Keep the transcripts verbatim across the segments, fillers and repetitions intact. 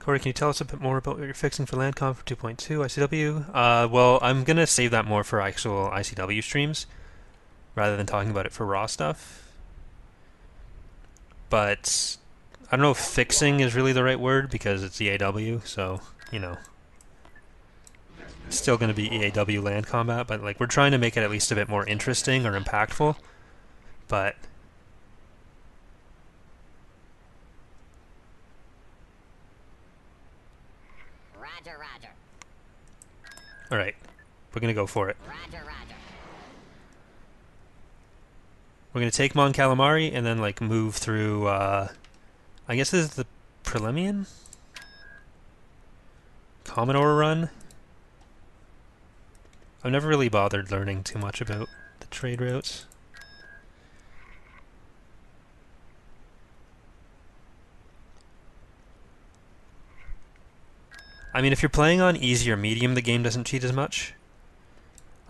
Corey, can you tell us a bit more about what you're fixing for Landcom for two point two I C W? Uh, well, I'm going to save that more for actual I C W streams, rather than talking about it for raw stuff. But I don't know if fixing is really the right word, because it's E A W, so, you know. It's still going to be E A W land combat, but like we're trying to make it at least a bit more interesting or impactful. But Roger, Roger. All right, we're going to go for it. Roger, Roger. We're going to take Mon Calamari and then like move through. Uh, I guess this is the Prelimian Commodore run. I've never really bothered learning too much about the trade routes. I mean, if you're playing on easy or medium, the game doesn't cheat as much.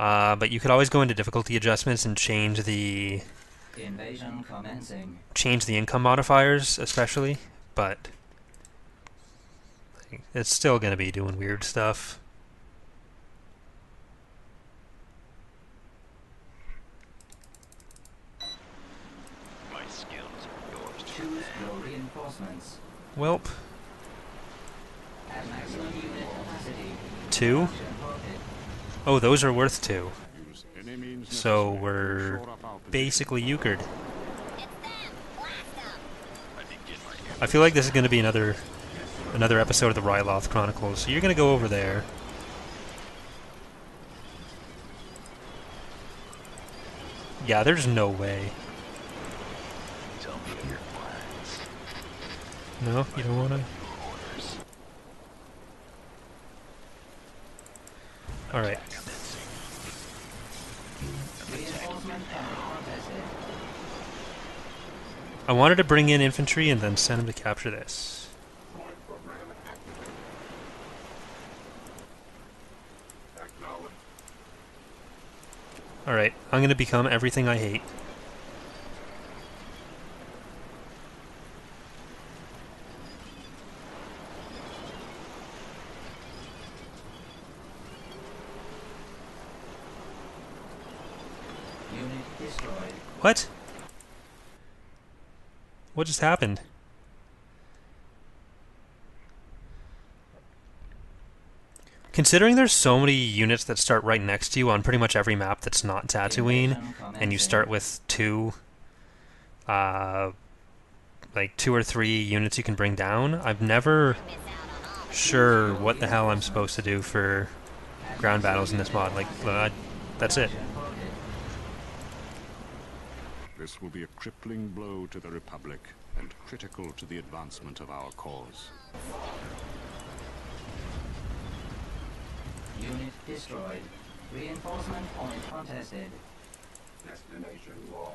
Uh, but you could always go into difficulty adjustments and change the invasion commencing. Change the income modifiers, especially. But it's still going to be doing weird stuff. Welp. Two? Oh, those are worth two. So we're basically euchred. I feel like this is going to be another another episode of the Ryloth Chronicles. So you're going to go over there. Yeah, there's no way. No, you don't want to? Alright. I wanted to bring in infantry and then send him to capture this. Alright, I'm going to become everything I hate. What? What just happened? Considering there's so many units that start right next to you on pretty much every map that's not Tatooine, and you start with two, uh, like two or three units you can bring down, I'm never sure what the hell I'm supposed to do for ground battles in this mod. Like, uh, that's it. This will be a crippling blow to the Republic and critical to the advancement of our cause. Unit destroyed. Reinforcement point contested. Destination war.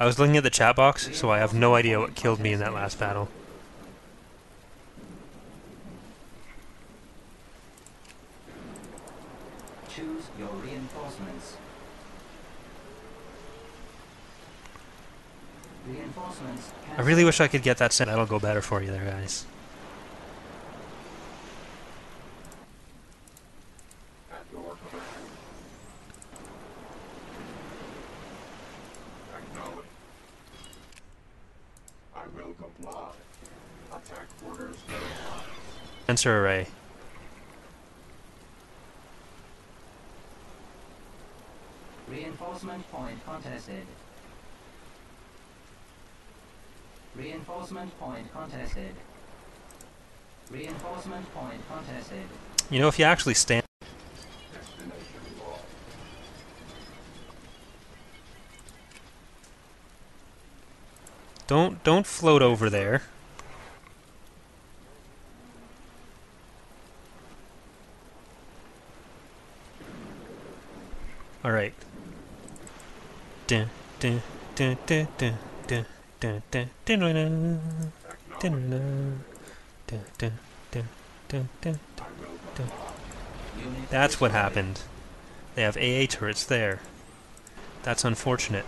I was looking at the chat box, so I have no idea what killed me in that last battle. Choose your reinforcements. I really wish I could get that set. That'll go better for you there, guys. Sensor array. Reinforcement point contested. Reinforcement point contested. Reinforcement point contested. You know, if you actually stand. Don't don't float over there. All right. Dun, dun, dun, dun, dun, dun. Dun, dun, dun, dun, dun, dun, dun, dun, dun, dun. That's what happened. They have A A turrets there. That's unfortunate.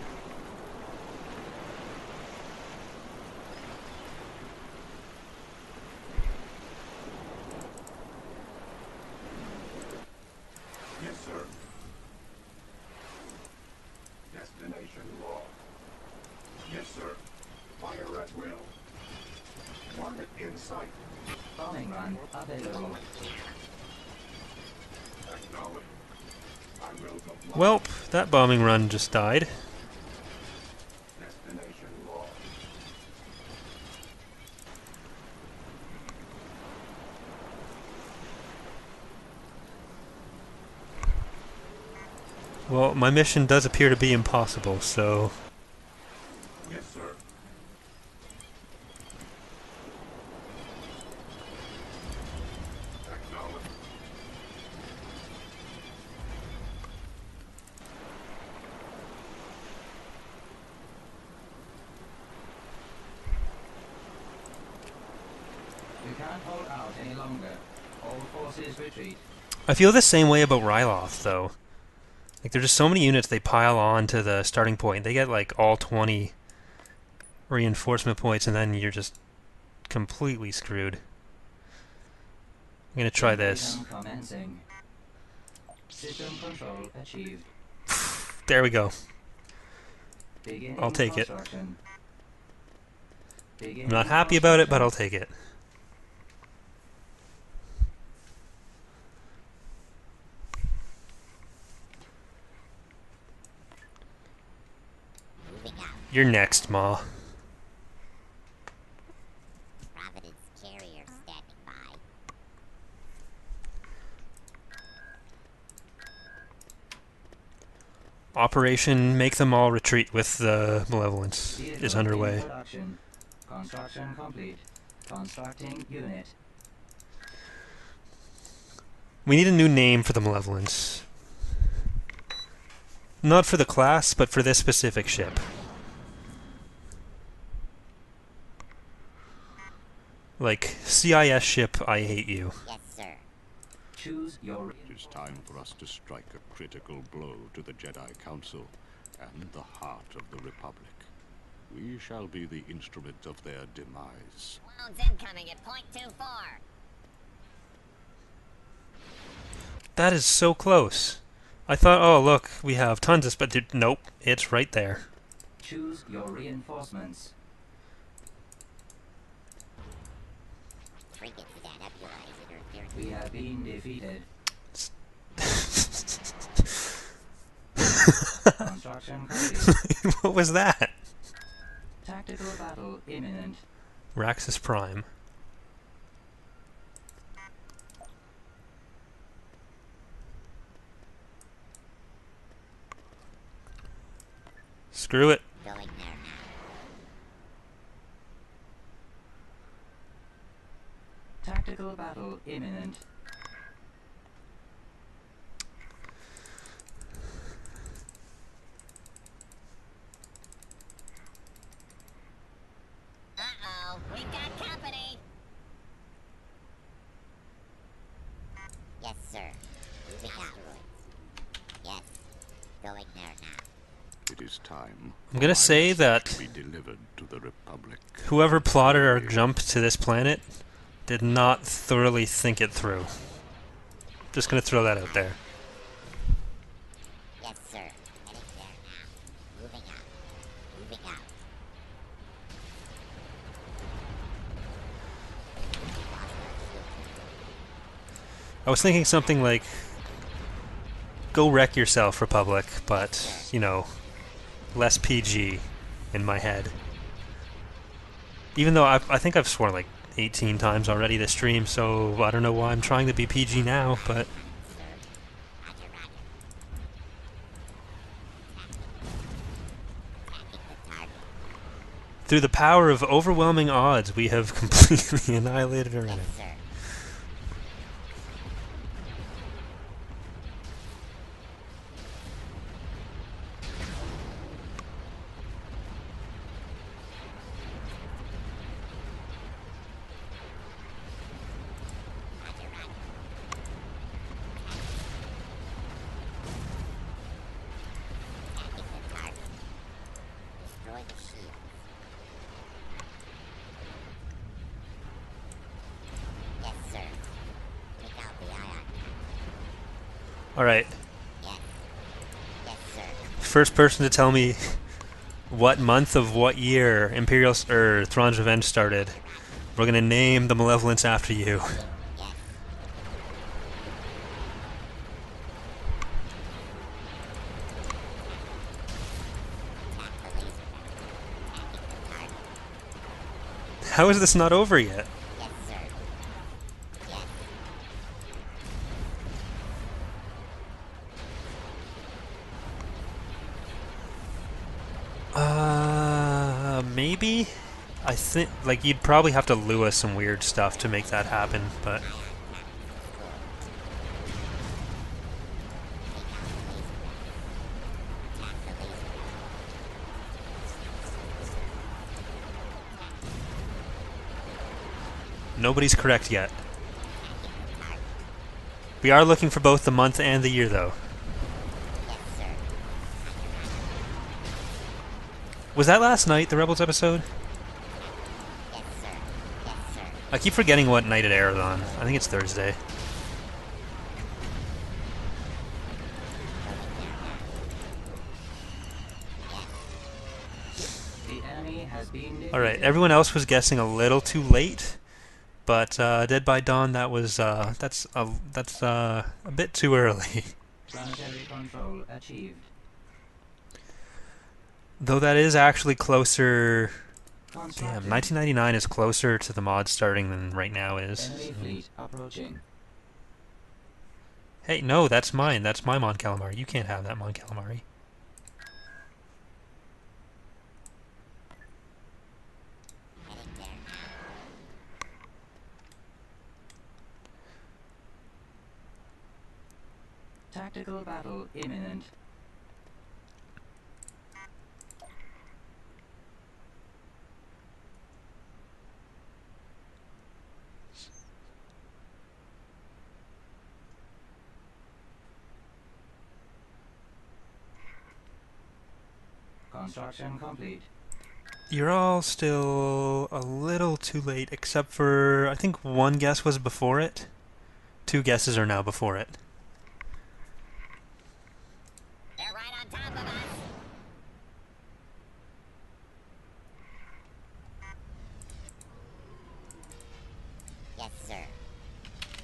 insight. Falling on others. Welp, that bombing run just died. Well, my mission does appear to be impossible, so... Yes, sir. You can't hold out any longer. All forces retreat. I feel the same way about Ryloth, though. Like, there's just so many units they pile on to the starting point. They get, like, all twenty reinforcement points, and then you're just completely screwed. I'm going to try this. System control achieved. There we go. Beginning I'll take it. I'm not happy about it, but I'll take it. You're next, Ma. Providence carrier standing by. Operation Make Them All Retreat with the Malevolence is underway. Construction. Construction complete. Constructing unit. We need a new name for the Malevolence. Not for the class, but for this specific ship. Like, C I S ship, I hate you. Yes, sir. Choose your... It is time for us to strike a critical blow to the Jedi Council and the heart of the Republic. We shall be the instrument of their demise. Clones incoming at point two four. That is so close. I thought, oh, look, we have tons of... but nope, it's right there. Choose your reinforcements. We have been defeated. Construction complete. What was that? Tactical battle imminent. Raxus Prime. Screw it. Going there. Tactical battle imminent. Uh-oh, we've got company. Yes, sir. Moving out. Yes. Going there now. It is time. I'm gonna say that to be delivered to the Republic. Whoever plotted our jump to this planet did not thoroughly think it through. Just gonna throw that out there. Yes, sir. Heading there now. Moving out. Moving out. I was thinking something like, go wreck yourself, Republic, but, you know, less P G in my head. Even though I, I think I've sworn, like, eighteen times already this stream, so I don't know why I'm trying to be P G now, but... Through the power of overwhelming odds, we have completely annihilated her enemy. Alright. Yes. Yes, sir. First person to tell me what month of what year Imperial or er, Thrawn's Revenge started We're gonna name the Malevolence after you. How is this not over yet? Uh, maybe? I think, like, you'd probably have to lure some weird stuff to make that happen, but... Nobody's correct yet. We are looking for both the month and the year, though. Was that last night, the Rebels episode? I keep forgetting what night it airs on. I think it's Thursday. Alright, everyone else was guessing a little too late, but uh, Dead by Dawn, that was, uh, that's, a, that's uh, a bit too early. Planetary control achieved. Though that is actually closer... Damn, nineteen ninety-nine is closer to the mod starting than right now is. Mm. Hey, no, that's mine. That's my Mon Calamari. You can't have that Mon Calamari. Tactical battle imminent. Construction complete. You're all still a little too late, except for I think one guess was before it. Two guesses are now before it. They're right on top of us. Yes, sir.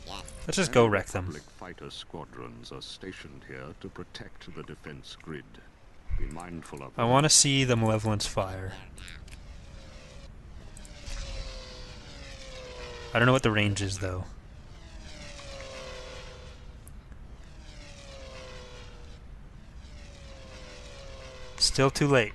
Yes. Let's just go wreck them. Republic fighter squadrons are stationed here to protect the defense grid. Be mindful of I want to see the Malevolence fire. I don't know what the range is, though. Still too late.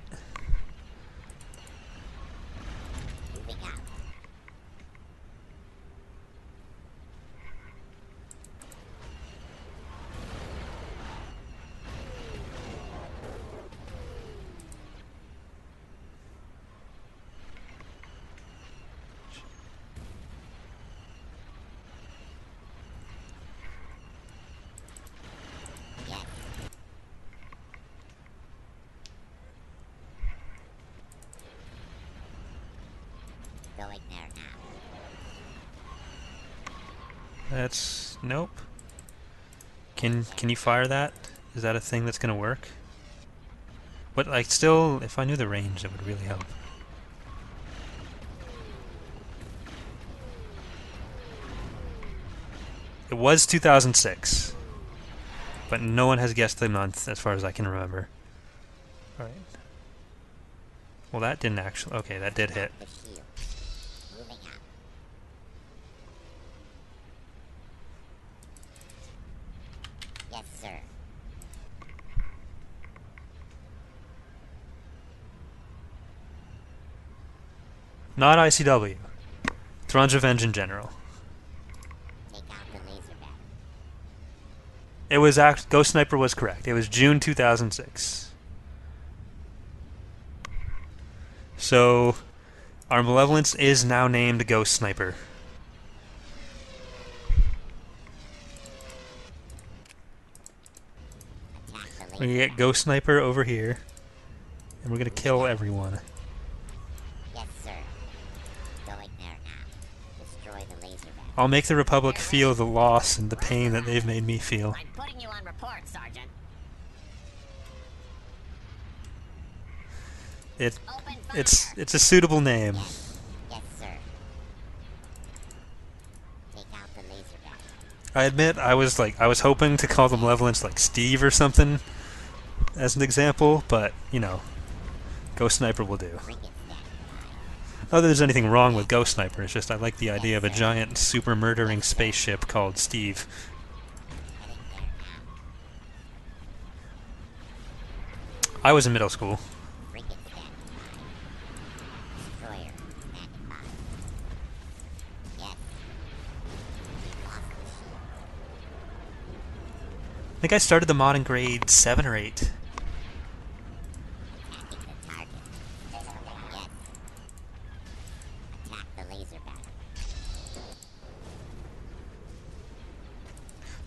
That's... nope. Can can you fire that? Is that a thing that's gonna work? But like still, if I knew the range, it would really help. It was two thousand six. But no one has guessed the month as far as I can remember. Alright. Well, that didn't actually... okay, that did hit. Not I C W. Thrawn's Revenge in general. It was act. Ghost Sniper was correct. It was June two thousand six. So, our Malevolence is now named Ghost Sniper. We're gonna get Ghost Sniper over here, and we're gonna kill everyone. I'll make the Republic feel the loss and the pain that they've made me feel. I'm putting you on report, Sergeant. It, it's, it's a suitable name. Yes, yes sir. I admit, I was like, I was hoping to call them Malevolence like Steve or something, as an example, but you know, Ghost Sniper will do. Not that there's anything wrong with Ghost Sniper, it's just I like the idea of a giant super murdering spaceship called Steve. I was in middle school. I think I started the mod in grade seven or eight.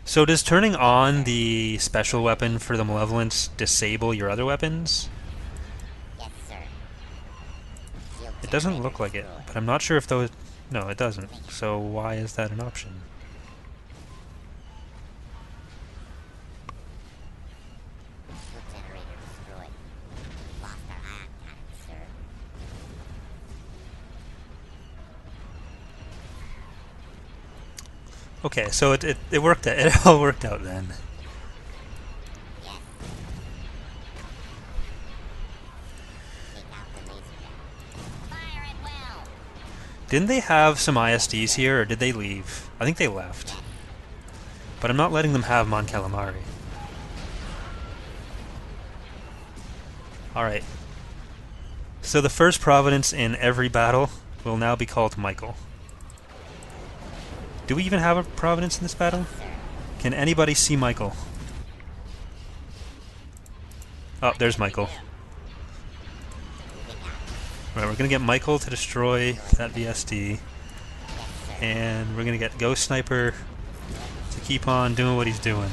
So does turning on the special weapon for the Malevolence disable your other weapons? Yes, sir. It doesn't look like it, but I'm not sure if those... No, it doesn't. So why is that an option? Okay, so it, it, it worked out. It all worked out then. Didn't they have some I S Ds here, or did they leave? I think they left. But I'm not letting them have Mon Calamari. Alright. So the first Providence in every battle will now be called Michael. Do we even have a Providence in this battle? Can anybody see Michael? Oh, there's Michael. Right, we're gonna get Michael to destroy that V S D. And we're gonna get Ghost Sniper to keep on doing what he's doing.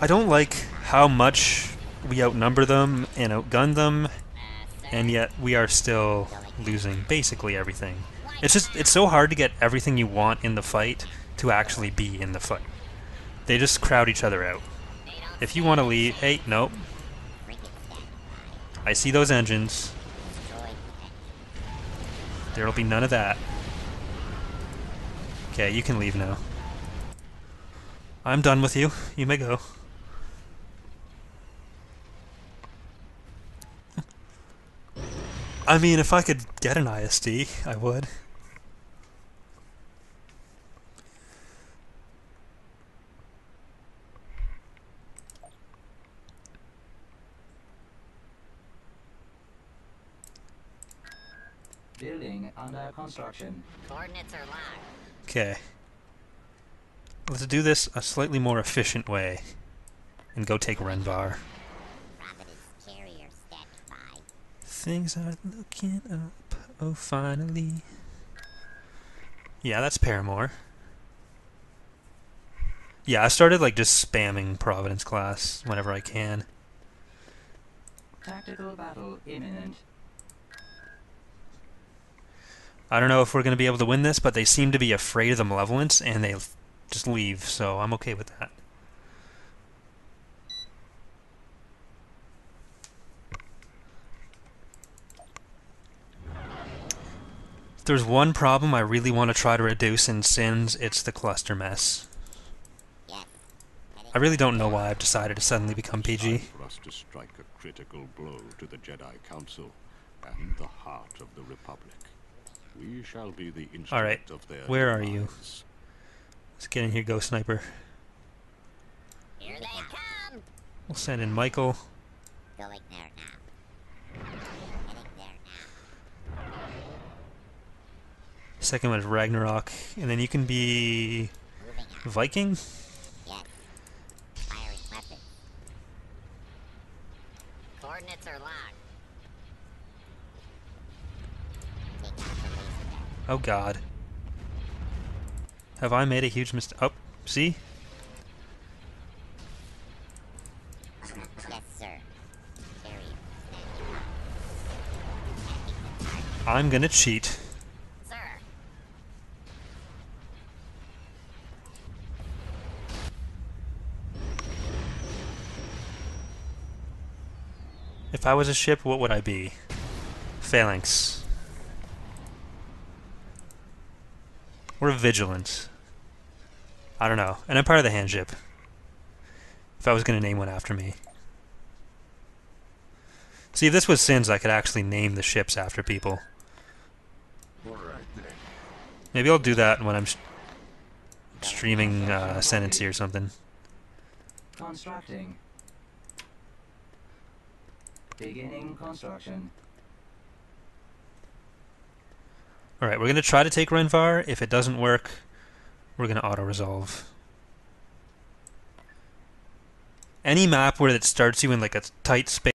I don't like how much we outnumber them and outgun them, and yet we are still losing basically everything. It's just, it's so hard to get everything you want in the fight to actually be in the fight. They just crowd each other out. If you want to leave, hey, nope. I see those engines. There'll be none of that. Okay, you can leave now. I'm done with you. You may go. I mean, if I could get an I S D, I would. Building under construction. Coordinates are locked. Okay. Let's do this a slightly more efficient way and go take Renvar. Things are looking up, oh finally. Yeah, that's Paramore. Yeah, I started like just spamming Providence class whenever I can. Tactical battle imminent. I don't know if we're going to be able to win this, but they seem to be afraid of the Malevolence and they just leave, so I'm okay with that. If there's one problem I really want to try to reduce in Sins, it's the cluster mess. I really don't know why I've decided to suddenly become P G. Time for us to strike a critical blow to the Jedi Council and the heart of the Republic. We shall be the instrument All right. of their where demise. Are you? Let's get in here, Ghost Sniper. Here they come. We'll send in Michael. Going there now. Second one is Ragnarok, and then you can be Viking. Yes. Firing weapon. Coordinates are locked. Oh God. Have I made a huge mistake? Oh, see? Yes, sir. I'm gonna cheat. If I was a ship, what would I be? Phalanx. We're vigilant. I don't know. And I'm part of the hand ship. If I was going to name one after me. See, if this was Sins, I could actually name the ships after people. Maybe I'll do that when I'm sh streaming uh, Ascendancy or something. Constructing. Beginning construction. Alright, we're going to try to take Renvar. If it doesn't work, we're going to auto-resolve. Any map where it starts you in like a tight space